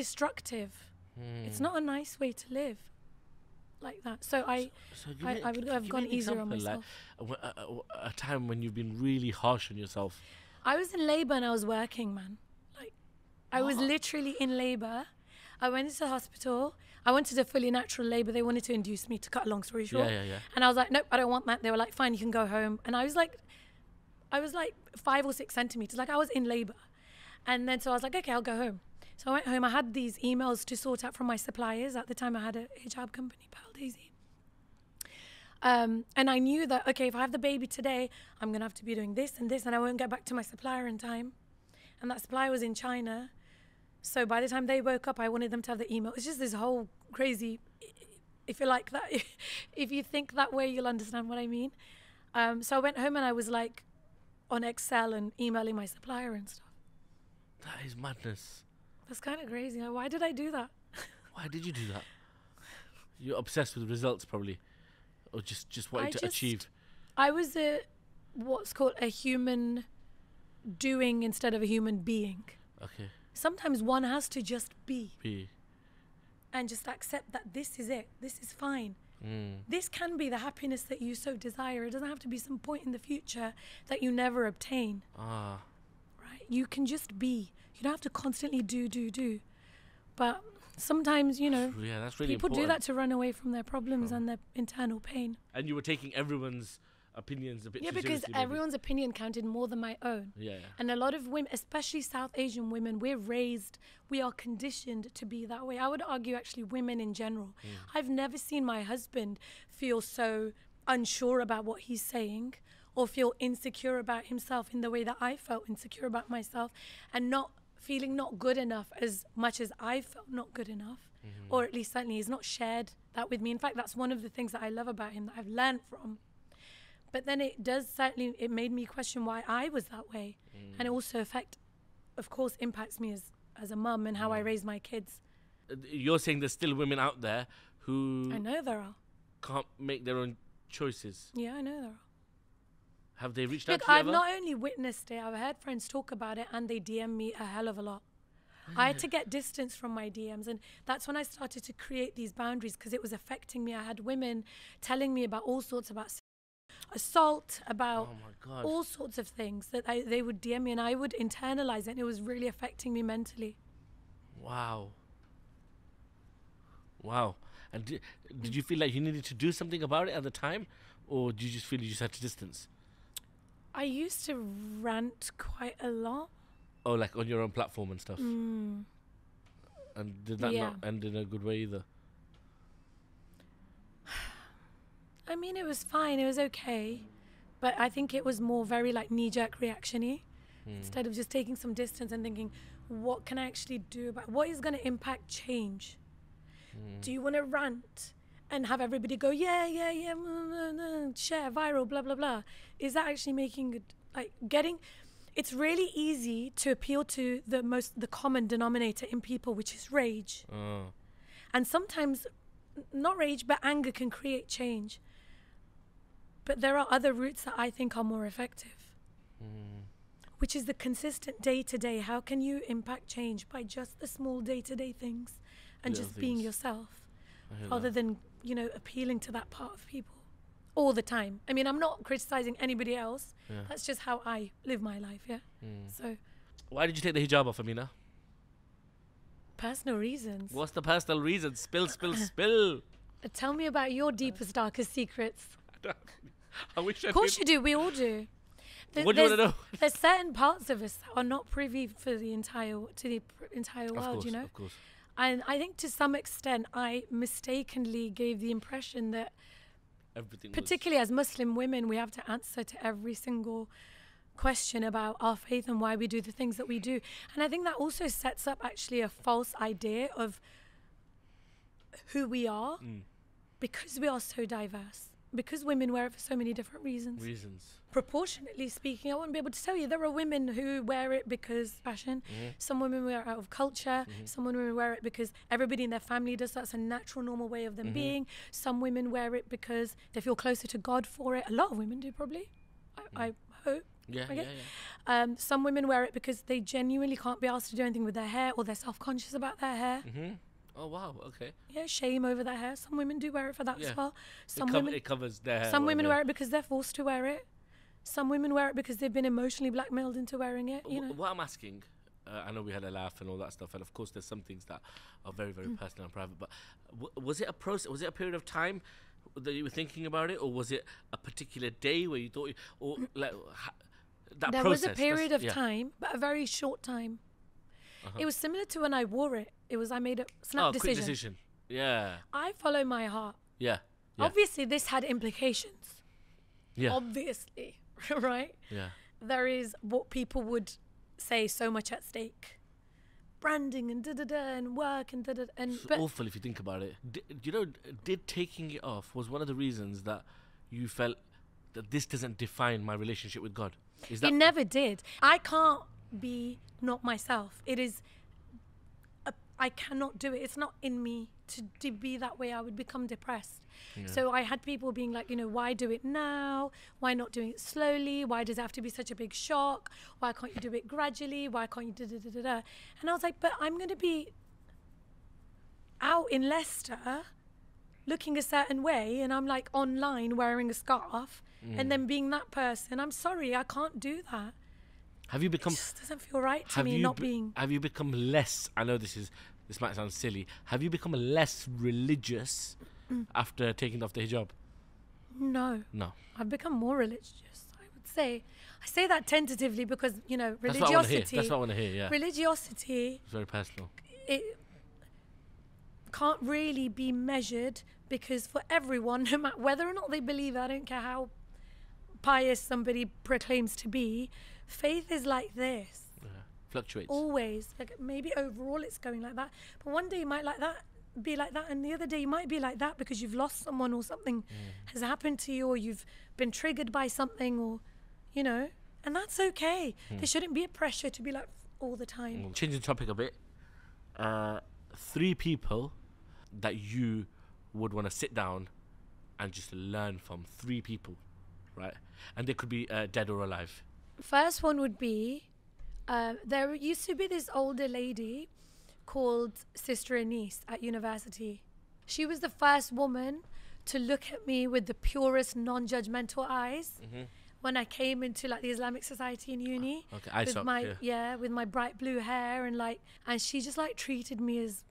destructive. Mm. It's not a nice way to live like that. So I so, so I, I would have gone easier on myself. Like a, a, a time when you've been really harsh on yourself. I was in labor and I was working, man. Like, I oh. was literally in labor. I went into the hospital. I went to the fully natural labor. They wanted to induce me, to cut a long story short. Yeah, yeah, yeah. And I was like, nope, I don't want that. They were like, fine, you can go home. And I was like, I was like five or six centimeters. Like I was in labor. And then so I was like, okay, I'll go home. So I went home. I had these emails to sort out from my suppliers. At the time I had a hijab company, Pearl Daisy. Um, and I knew that, okay, if I have the baby today, I'm going to have to be doing this and this, and I won't get back to my supplier in time. And that supplier was in China. So by the time they woke up, I wanted them to have the email. It's just this whole crazy, if you like that, if you think that way, you'll understand what I mean. Um, so I went home and I was like on Excel and emailing my supplier and stuff. That is madness. That's kind of crazy. Like, why did I do that? Why did you do that? You're obsessed with results probably. Or just, just wanted I to just, achieve? I was a, what's called a human doing instead of a human being. Okay. Sometimes one has to just be. Be. And just accept that this is it. This is fine. Mm. This can be the happiness that you so desire. It doesn't have to be some point in the future that you never obtain. Ah. Right? You can just be. You don't have to constantly do, do, do. But... sometimes, you know, yeah, that's really people important. Do that to run away from their problems oh. and their internal pain. And you were taking everyone's opinions a bit yeah, too seriously. Yeah, because everyone's maybe. opinion counted more than my own. Yeah, yeah. And a lot of women, especially South Asian women, we're raised, we are conditioned to be that way. I would argue actually women in general. Mm. I've never seen my husband feel so unsure about what he's saying or feel insecure about himself in the way that I felt insecure about myself and not... feeling not good enough as much as I felt not good enough, mm-hmm. or at least certainly he's not shared that with me. In fact, that's one of the things that I love about him that I've learned from. But then it does certainly, it made me question why I was that way. Mm. And it also affect, of course, impacts me as, as a mum and how yeah. I raise my kids. You're saying there's still women out there who... I know there are. Can't make their own choices. Yeah, I know there are. Have they reached Look, out to you I've ever? Not only witnessed it, I've heard friends talk about it and they D M me a hell of a lot. Mm. I had to get distance from my D Ms and that's when I started to create these boundaries because it was affecting me. I had women telling me about all sorts, about assault, about oh all sorts of things that I, they would D M me and I would internalize it and it was really affecting me mentally. Wow. Wow. And did, did you feel like you needed to do something about it at the time or did you just feel you just had to distance? I used to rant quite a lot. Oh, like on your own platform and stuff? Mm. And did that yeah. not end in a good way either? I mean, it was fine. It was okay. But I think it was more very like knee-jerk reaction-y. Mm. Instead of just taking some distance and thinking, what can I actually do about what is going to impact change? Mm. Do you want to rant? And have everybody go, yeah, yeah, yeah, share, viral, blah, blah, blah. Is that actually making, like, getting... It's really easy to appeal to the most, the common denominator in people, which is rage. Oh. And sometimes, not rage, but anger can create change. But there are other routes that I think are more effective. Mm. Which is the consistent day-to-day. How can you impact change by just the small day-to-day things and Little just things. being yourself? Other that. than... you know, appealing to that part of people all the time. I mean, I'm not criticizing anybody else. Yeah. That's just how I live my life, yeah? Mm. So. Why did you take the hijab off, Amena? Personal reasons. What's the personal reason? Spill, spill, spill. Tell me about your deepest, darkest secrets. I don't, I wish I Of course did. You do, we all do. There, what do you want to know? There's certain parts of us that are not privy for the entire, to the entire world, of course, you know? Of course. And I think to some extent, I mistakenly gave the impression that everything particularly was. As Muslim women, we have to answer to every single question about our faith and why we do the things that we do. And I think that also sets up actually a false idea of who we are mm. because we are so diverse, because women wear it for so many different reasons. Reasons. Proportionately speaking, I wouldn't be able to tell you. There are women who wear it because fashion. Mm-hmm. Some women wear it out of culture. Mm-hmm. Some women wear it because everybody in their family does. That's a natural, normal way of them mm-hmm. being. Some women wear it because they feel closer to God for it. A lot of women do probably, I, mm. I hope. Yeah, I guess. yeah, yeah. Um, some women wear it because they genuinely can't be asked to do anything with their hair or they're self-conscious about their hair. Mm-hmm. Oh, wow, okay. Yeah, shame over their hair. Some women do wear it for that yeah. as well. Some it, com women, it covers their hair. Some women wear it because they're forced to wear it. Some women wear it because they've been emotionally blackmailed into wearing it. You know? What I'm asking uh, I know we had a laugh and all that stuff, and of course there's some things that are very, very mm. personal and private, but w was it a process, was it a period of time that you were thinking about it, or was it a particular day where you thought you, or like ha that there process, was a period of yeah. time, but a very short time. Uh-huh. It was similar to when I wore it. It was I made a snap oh, decision. Quick decision. Yeah. I follow my heart. Yeah. yeah. Obviously, this had implications. Yeah. Obviously, right? Yeah. There is what people would say, so much at stake. Branding and da-da-da and work and da-da-da. And it's awful if you think about it. D you know, did taking it off was one of the reasons that you felt that this doesn't define my relationship with God? Is that it never did. I can't be not myself. It is, a, I cannot do it. It's not in me to, to be that way. I would become depressed. Yeah. So I had people being like, you know, why do it now? Why not doing it slowly? Why does it have to be such a big shock? Why can't you do it gradually? Why can't you da da da da da? And I was like, but I'm going to be out in Leicester looking a certain way, and I'm like online wearing a scarf mm. and then being that person. I'm sorry, I can't do that. Have you become? It just doesn't feel right to me not being. Have you become less? I know this is, this might sound silly. Have you become less religious mm. after taking off the hijab? No. No. I've become more religious, I would say. I say that tentatively because you know religiosity. That's what I want to hear. hear. Yeah. Religiosity. It's very personal. It can't really be measured because for everyone, no matter whether or not they believe, I don't care how pious somebody proclaims to be. Faith is like this. Yeah. Fluctuates. Always. Like maybe overall it's going like that. But one day you might like that, be like that, and the other day you might be like that because you've lost someone or something mm. has happened to you, or you've been triggered by something, or, you know, and that's okay. Mm. There shouldn't be a pressure to be like all the time. Mm. Changing the topic a bit. Uh, three people that you would want to sit down and just learn from. Three people, right? And they could be uh, dead or alive. First one would be, uh, there used to be this older lady called Sister Anise at university. She was the first woman to look at me with the purest, non-judgmental eyes mm-hmm. when I came into like the Islamic Society in uni. Okay, I with my yeah. yeah, with my bright blue hair and like, and she just like treated me as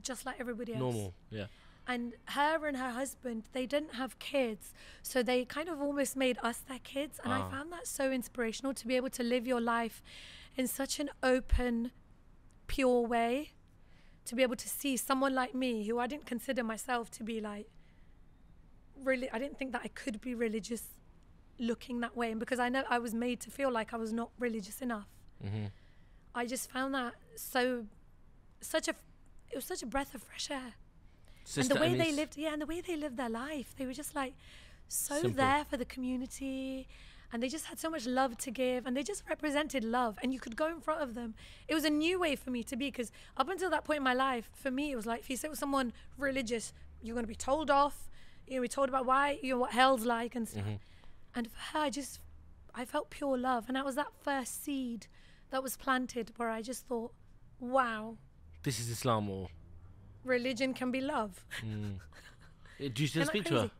just like everybody else. Normal, yeah. And her and her husband, they didn't have kids. So they kind of almost made us their kids. And wow. I found that so inspirational to be able to live your life in such an open, pure way. To be able to see someone like me, who I didn't consider myself to be like, really, I didn't think that I could be religious looking that way. And because I know I was made to feel like I was not religious enough. Mm-hmm. I just found that so, such a, it was such a breath of fresh air. Sister and the way Anise. they lived, yeah, and the way they lived their life, they were just like so Simple. there for the community, and they just had so much love to give, and they just represented love, and you could go in front of them. It was a new way for me to be, because up until that point in my life, for me, it was like if you sit with someone religious, you're going to be told off, you're going to be told about why, you know, what hell's like and stuff. Mm-hmm. And for her, I just, I felt pure love, and that was that first seed that was planted where I just thought, wow. This is Islam, or? Religion can be love. Mm. Do you still speak to her?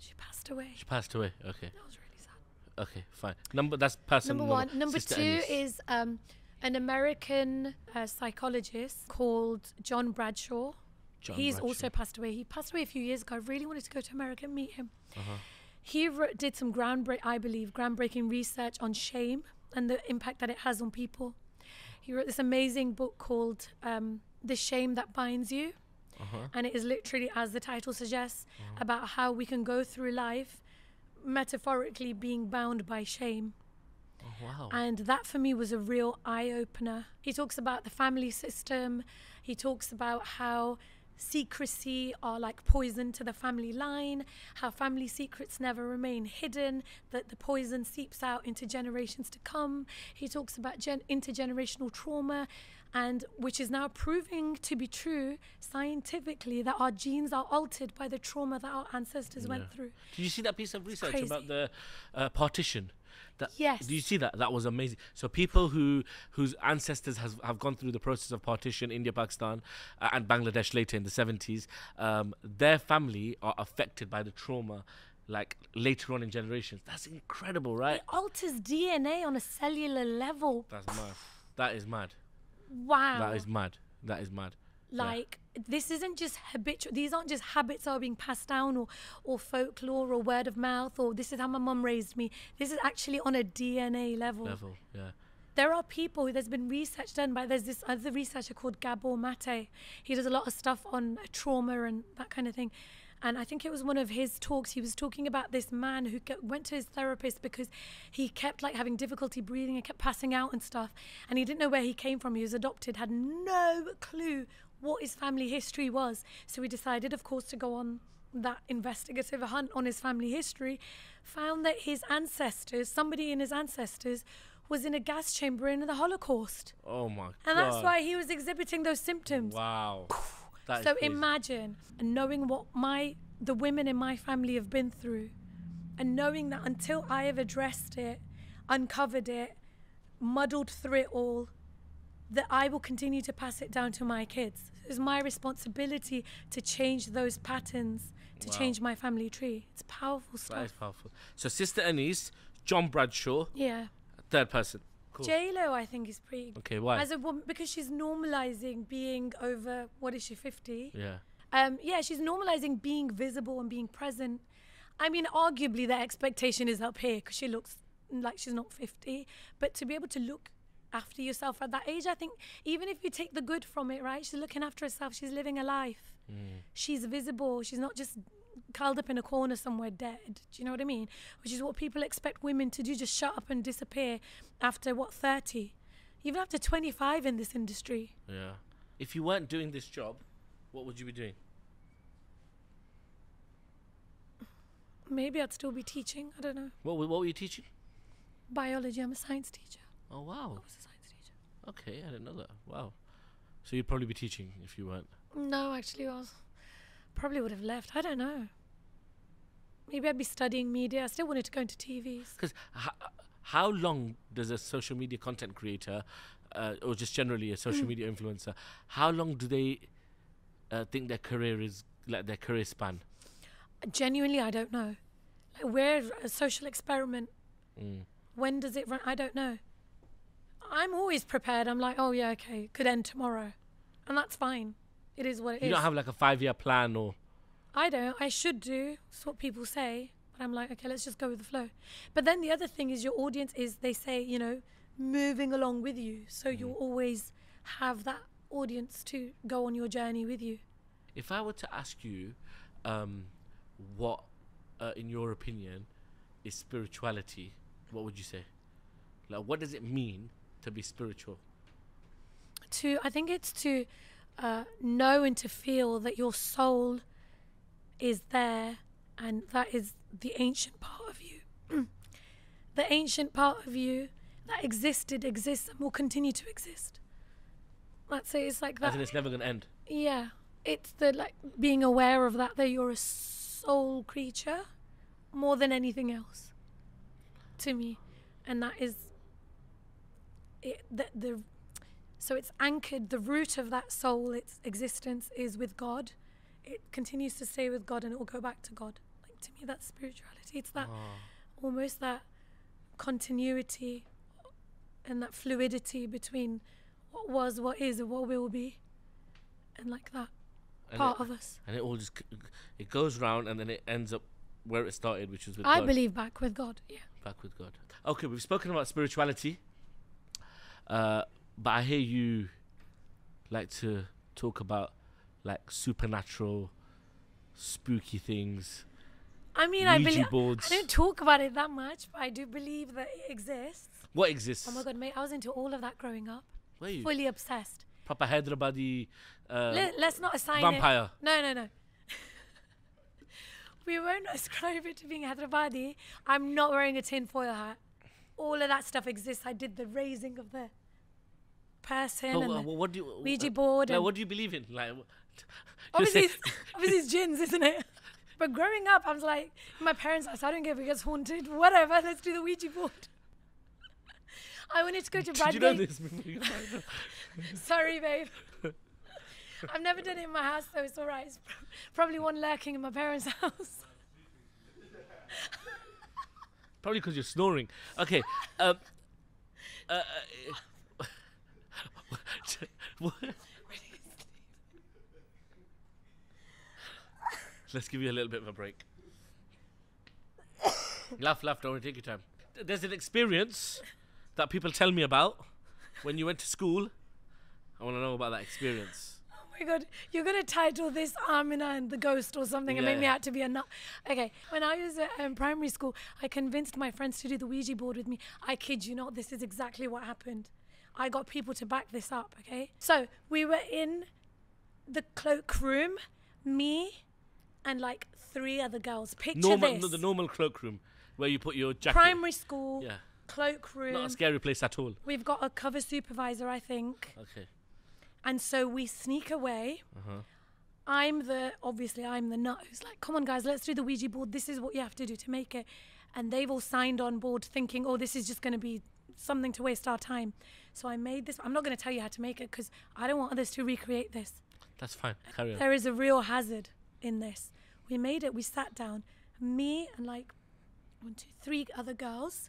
She passed away. She passed away. Okay. That was really sad. Okay, fine. Number that's person number one. Number Sister two Anise. is um, an American uh, psychologist called John Bradshaw. John He's Bradshaw. also passed away. He passed away a few years ago. I really wanted to go to America and meet him. Uh-huh. He wrote, did some groundbreaking, I believe, groundbreaking research on shame and the impact that it has on people. He wrote this amazing book called um, "The Shame That Binds You." Uh-huh. And it is literally, as the title suggests, uh-huh. about how we can go through life metaphorically being bound by shame. Oh, wow. And that for me was a real eye-opener. He talks about the family system. He talks about how secrecy are like poison to the family line, how family secrets never remain hidden, that the poison seeps out into generations to come. He talks about gen intergenerational trauma, and which is now proving to be true scientifically, that our genes are altered by the trauma that our ancestors yeah. went through. Did you see that piece of research about the uh, partition? That, yes. Do you see that? That was amazing. So people who whose ancestors has, have gone through the process of partition, India, Pakistan, uh, and Bangladesh later in the seventies, um, their family are affected by the trauma like later on in generations. That's incredible, right? It alters D N A on a cellular level. That's mad. That is mad. Wow. That is mad. That is mad. Like, yeah. This isn't just habitual. These aren't just habits that are being passed down, or, or folklore, or word of mouth, or this is how my mum raised me. This is actually on a D N A level. Level, yeah. There are people, there's been research done by, there's this other researcher called Gabor Mate. He does a lot of stuff on trauma and that kind of thing. And I think it was one of his talks, he was talking about this man who went to his therapist because he kept like having difficulty breathing and kept passing out and stuff. And he didn't know where he came from. He was adopted, had no clue what his family history was. So he decided, of course, to go on that investigative hunt on his family history, found that his ancestors, somebody in his ancestors, was in a gas chamber in the Holocaust. Oh my God. And that's why he was exhibiting those symptoms. Wow. So imagine knowing what my, the women in my family have been through, and knowing that until I have addressed it, uncovered it, muddled through it all, that I will continue to pass it down to my kids. It's my responsibility to change those patterns, to wow. change my family tree. It's powerful stuff. That is powerful. So Sister Anise, John Bradshaw. Yeah. Third person. Cool. J-Lo, I think, is pretty good. Okay, why? As a woman, because she's normalizing being over, what is she, fifty? Yeah. Um, yeah, she's normalizing being visible and being present. I mean, arguably, the expectation is up here because she looks like she's not fifty. But to be able to look after yourself at that age, I think, even if you take the good from it, right? She's looking after herself. She's living a life. Mm. She's visible. She's not just curled up in a corner somewhere dead. Do you know what I mean? Which is what people expect women to do, just shut up and disappear after, what, thirty? Even after twenty-five in this industry. Yeah. If you weren't doing this job, what would you be doing? Maybe I'd still be teaching. I don't know. What, what were you teaching? Biology. I'm a science teacher. Oh, wow. I was a science teacher. Okay, I didn't know that. Wow. So you'd probably be teaching if you weren't? No, actually, I was... probably would have left. I don't know. Maybe I'd be studying media. I still wanted to go into T Vs. Because how, how long does a social media content creator, uh, or just generally a social media influencer, how long do they uh, think their career is, like their career span? Genuinely, I don't know. Like, we're a social experiment. Mm. When does it run? I don't know. I'm always prepared. I'm like, oh yeah, okay, could end tomorrow, and that's fine. It is what it is. You don't have like a five-year plan or... I don't. I should do. That's what people say. But I'm like, okay, let's just go with the flow. But then the other thing is your audience is, they say, you know, moving along with you. So mm. you'll always have that audience to go on your journey with you. If I were to ask you um, what, uh, in your opinion, is spirituality, what would you say? Like, what does it mean to be spiritual? To, I think it's to... Uh, know and to feel that your soul is there, and that is the ancient part of you. The ancient part of you that existed, exists, and will continue to exist. That's it. It's like that. As in it's never going to end. Yeah. It's the like being aware of that, that you're a soul creature more than anything else to me. And that is it, the, the So it's anchored, the root of that soul, its existence is with God. It continues to stay with God and it will go back to God. Like, to me, that's spirituality. It's that, oh. almost that continuity and that fluidity between what was, what is, and what will be. And like that and part it, of us. And it all just, it goes round and then it ends up where it started, which is with I God. I believe back with God, yeah. Back with God. Okay, we've spoken about spirituality. Uh... But I hear you like to talk about like supernatural, spooky things. I mean, Ouija I believe boards. I don't talk about it that much, but I do believe that it exists. What exists? Oh my God, mate! I was into all of that growing up. Were you? Fully obsessed. Proper Hyderabadi. Uh, Let, let's not assign vampire. It. No, no, no. We won't ascribe it to being Hyderabadi. I'm not wearing a tinfoil hat. All of that stuff exists. I did the raising of the. Person oh, and uh, what do you, Ouija board. Uh, and what do you believe in? Like, obviously, it's, obviously it's jinns, isn't it? But growing up, I was like, my parents, I said, I don't care if it gets haunted, whatever, let's do the Ouija board. I wanted to go to Bradley. Did you know this? Sorry, babe. I've never done it in my house, so it's all right. It's probably one lurking in my parents' house. Probably because you're snoring. Okay. Um, uh, uh, what? Let's give you a little bit of a break. Laugh, laugh, don't worry, take your time. There's an experience that people tell me about when you went to school. I want to know about that experience. Oh my God, you're going to title this Amena and the Ghost or something, yeah, and make me out to be a nut. Okay, when I was in primary school, I convinced my friends to do the Ouija board with me. I kid you not, this is exactly what happened. I got people to back this up, okay? So we were in the cloakroom, me and like three other girls. Picture normal, this. The normal cloakroom where you put your jacket. Primary school, yeah. Cloakroom. Not a scary place at all. We've got a cover supervisor, I think. Okay. And so we sneak away. Uh-huh. I'm the, obviously I'm the nut who's like, come on guys, let's do the Ouija board. This is what you have to do to make it. And they've all signed on board thinking, oh, this is just going to be something to waste our time. So I made this. I'm not going to tell you how to make it because I don't want others to recreate this. That's fine. Carry on. There is a real hazard in this. We made it. We sat down. Me and like one, two, three other girls.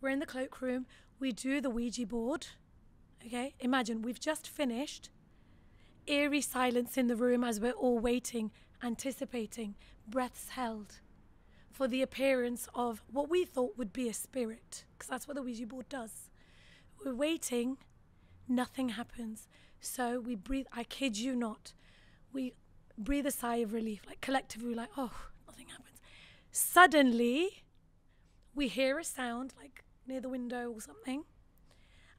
We're in the cloakroom. We do the Ouija board. Okay, imagine we've just finished. Eerie silence in the room as we're all waiting, anticipating, breaths held for the appearance of what we thought would be a spirit, because that's what the Ouija board does. We're waiting, nothing happens. So we breathe, I kid you not, we breathe a sigh of relief, like collectively we're like, oh, nothing happens. Suddenly, we hear a sound, like near the window or something,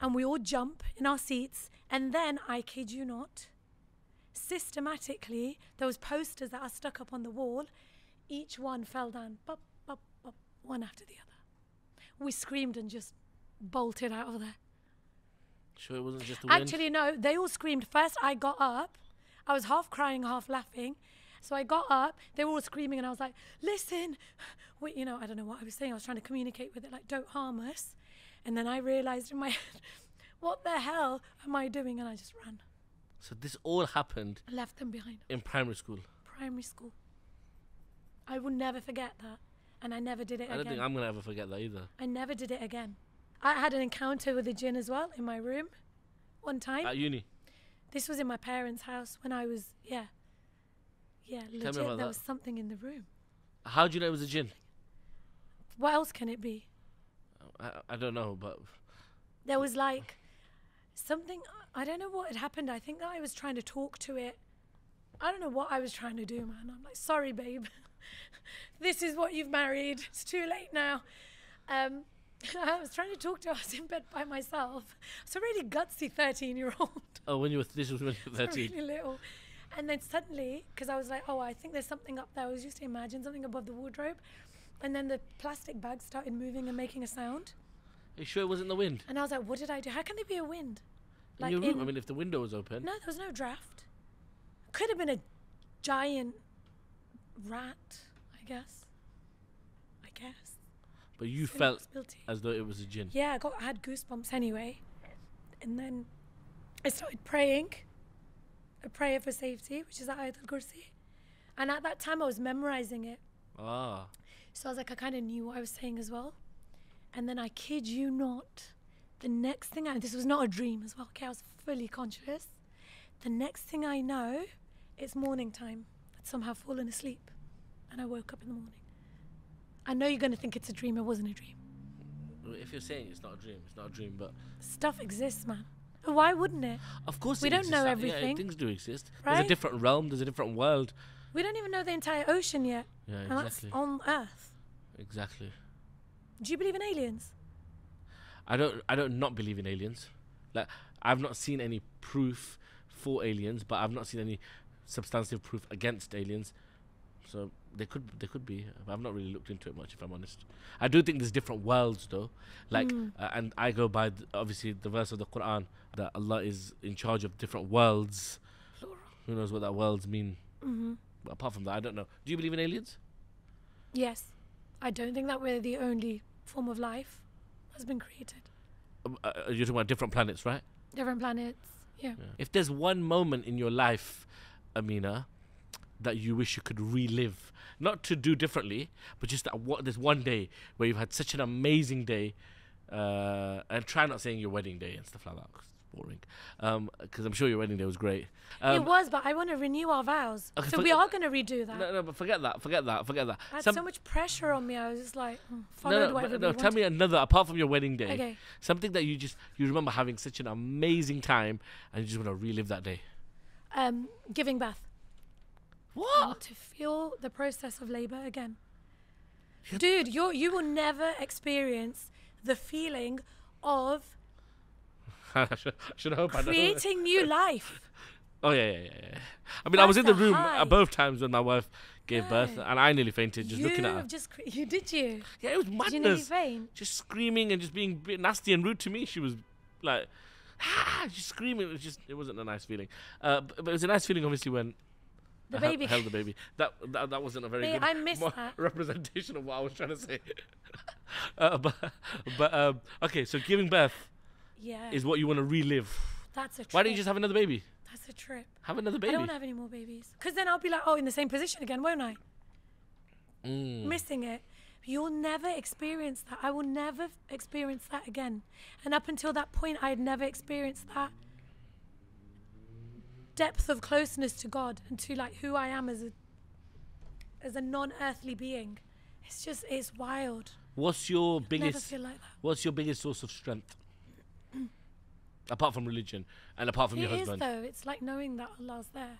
and we all jump in our seats, and then, I kid you not, systematically, those posters that are stuck up on the wall, each one fell down, bop, bop, bop, one after the other. We screamed and just bolted out of there. Sure, it wasn't just the wind? Actually, no, they all screamed. First, I got up. I was half crying, half laughing. So I got up, they were all screaming, and I was like, listen, we, you know, I don't know what I was saying. I was trying to communicate with it, like, don't harm us. And then I realized in my head, what the hell am I doing? And I just ran. So this all happened? I left them behind. In primary school? Primary school. I will never forget that. And I never did it again. I don't think I'm going to ever forget that either. I never did it again. I had an encounter with a jinn as well in my room one time. At uni? This was in my parents' house when I was, yeah. Yeah, legit, there was something in the room. How do you know it was a jinn? What else can it be? I, I don't know, but... There was like something, I don't know what had happened. I think that I was trying to talk to it. I don't know what I was trying to do, man. I'm like, sorry, babe. This is what you've married. It's too late now. Um, I was trying to talk to her. I was in bed by myself. It's a really gutsy thirteen-year-old. Oh, when you were, this was when you were thirteen. Really little. And then suddenly, because I was like, oh, I think there's something up there. I was just to imagine something above the wardrobe. And then the plastic bag started moving and making a sound. Are you sure it wasn't the wind? And I was like, what did I do? How can there be a wind? In like your room? In I mean, if the window was open. No, there was no draft. Could have been a giant rat, I guess. I guess. But you so felt as though it was a jinn. Yeah, I, got, I had goosebumps anyway. And then I started praying. A prayer for safety, which is Ayatul Kursi. And at that time, I was memorizing it. Ah. So I was like, I kind of knew what I was saying as well. And then I kid you not, the next thing I, this was not a dream as well, okay, I was fully conscious. The next thing I know, it's morning time. I'd somehow fallen asleep and I woke up in the morning. I know you're gonna think it's a dream, it wasn't a dream. If you're saying it's not a dream, it's not a dream, but... Stuff exists, man. Why wouldn't it? Of course it exists. We don't know everything. Yeah, things do exist. Right? There's a different realm, there's a different world. We don't even know the entire ocean yet. Yeah, exactly. And that's on Earth. Exactly. Do you believe in aliens? I don't. I don't not believe in aliens. Like I've not seen any proof for aliens, but I've not seen any substantive proof against aliens. So they could. They could be. I've not really looked into it much, if I'm honest. I do think there's different worlds, though. Like, mm. uh, and I go by th obviously the verse of the Quran that Allah is in charge of different worlds. Plural. Who knows what that worlds mean? Mm-hmm. But apart from that, I don't know. Do you believe in aliens? Yes. I don't think that we're the only form of life that's been created. Um, uh, you're talking about different planets, right? Different planets, yeah. yeah. If there's one moment in your life, Amena, that you wish you could relive? Not to do differently, but just that what this one day where you've had such an amazing day. Uh, and try not saying your wedding day and stuff like that. Boring, because um, I'm sure your wedding day was great. Um, it was, but I want to renew our vows, okay, so we are going to redo that. No, no, but forget that, forget that, forget that. I had Some, so much pressure on me. I was just like, mm, followed no, no, no, no tell me another apart from your wedding day. Okay. Something that you just you remember having such an amazing time, and you just want to relive that day. Um, giving birth. What? And to feel the process of labor again. Yeah. Dude, you you will never experience the feeling of. I should, should hope creating I new life. Oh yeah, yeah, yeah, yeah. I mean, that's I was in the, the room at both times when my wife gave no. birth, and I nearly fainted just you looking at her. Just you did you? Yeah, it was madness. Did you nearly faint? Just screaming and just being nasty and rude to me. She was like, ah, just screaming. It was just, it wasn't a nice feeling. Uh, but, but it was a nice feeling, obviously, when the I baby held the baby. That that, that wasn't a very Babe, good I missed that. representation of what I was trying to say. uh, but but um, okay, so giving birth. Yeah. Is what you want to relive. That's a trip. Why don't you just have another baby? That's a trip. Have another baby. I don't have any more babies. Because then I'll be like, oh, in the same position again, won't I? Mm. Missing it. You'll never experience that. I will never experience that again. And up until that point, I had never experienced that depth of closeness to God and to like who I am as a, as a non-earthly being. It's just, it's wild. What's your biggest, never feel like that. What's your biggest source of strength? Apart from religion and apart from it your husband. It is though. It's like knowing that Allah's there.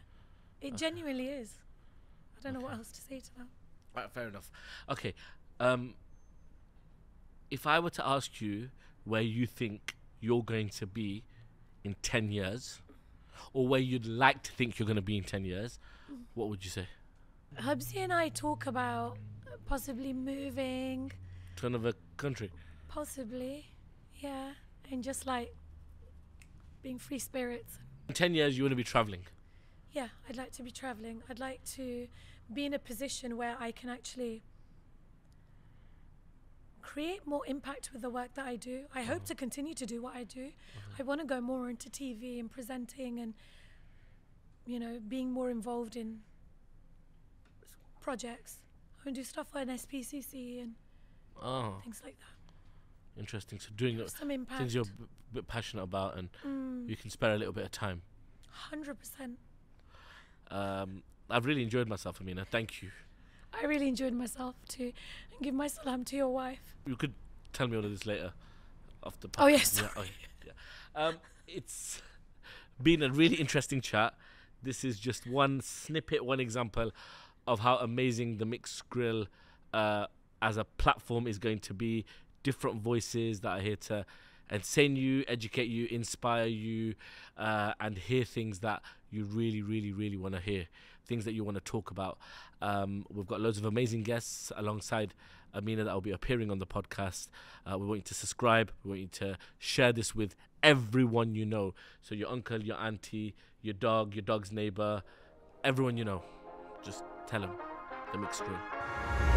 It okay. genuinely is. I don't okay. know what else to say to that. Right, fair enough. Okay. Um, if I were to ask you where you think you're going to be in ten years or where you'd like to think you're going to be in ten years, mm. what would you say? Hubsy and I talk about possibly moving. To another country? Possibly, yeah. And just like... being free spirits. In ten years, you want to be traveling? Yeah, I'd like to be traveling. I'd like to be in a position where I can actually create more impact with the work that I do. I oh. hope to continue to do what I do. Mm-hmm. I want to go more into T V and presenting and, you know, being more involved in projects. I want to do stuff like an S P C C and oh. things like that. Interesting. So doing some impact. Things you're a bit passionate about and mm. you can spare a little bit of time. one hundred percent. Um, I've really enjoyed myself, Amena. Thank you. I really enjoyed myself too. And give my salam to your wife. You could tell me all of this later. Off the oh, yes. Yeah, oh, yeah, yeah. Um, it's been a really interesting chat. This is just one snippet, one example of how amazing the Mixed Grill uh, as a platform is going to be. Different voices that are here to entertain you, educate you, inspire you, uh, and hear things that you really, really, really want to hear, things that you want to talk about. Um, we've got loads of amazing guests alongside Amena that will be appearing on the podcast. Uh, we want you to subscribe. We want you to share this with everyone you know. So your uncle, your auntie, your dog, your dog's neighbour, everyone you know. Just tell them the Mixed Grill.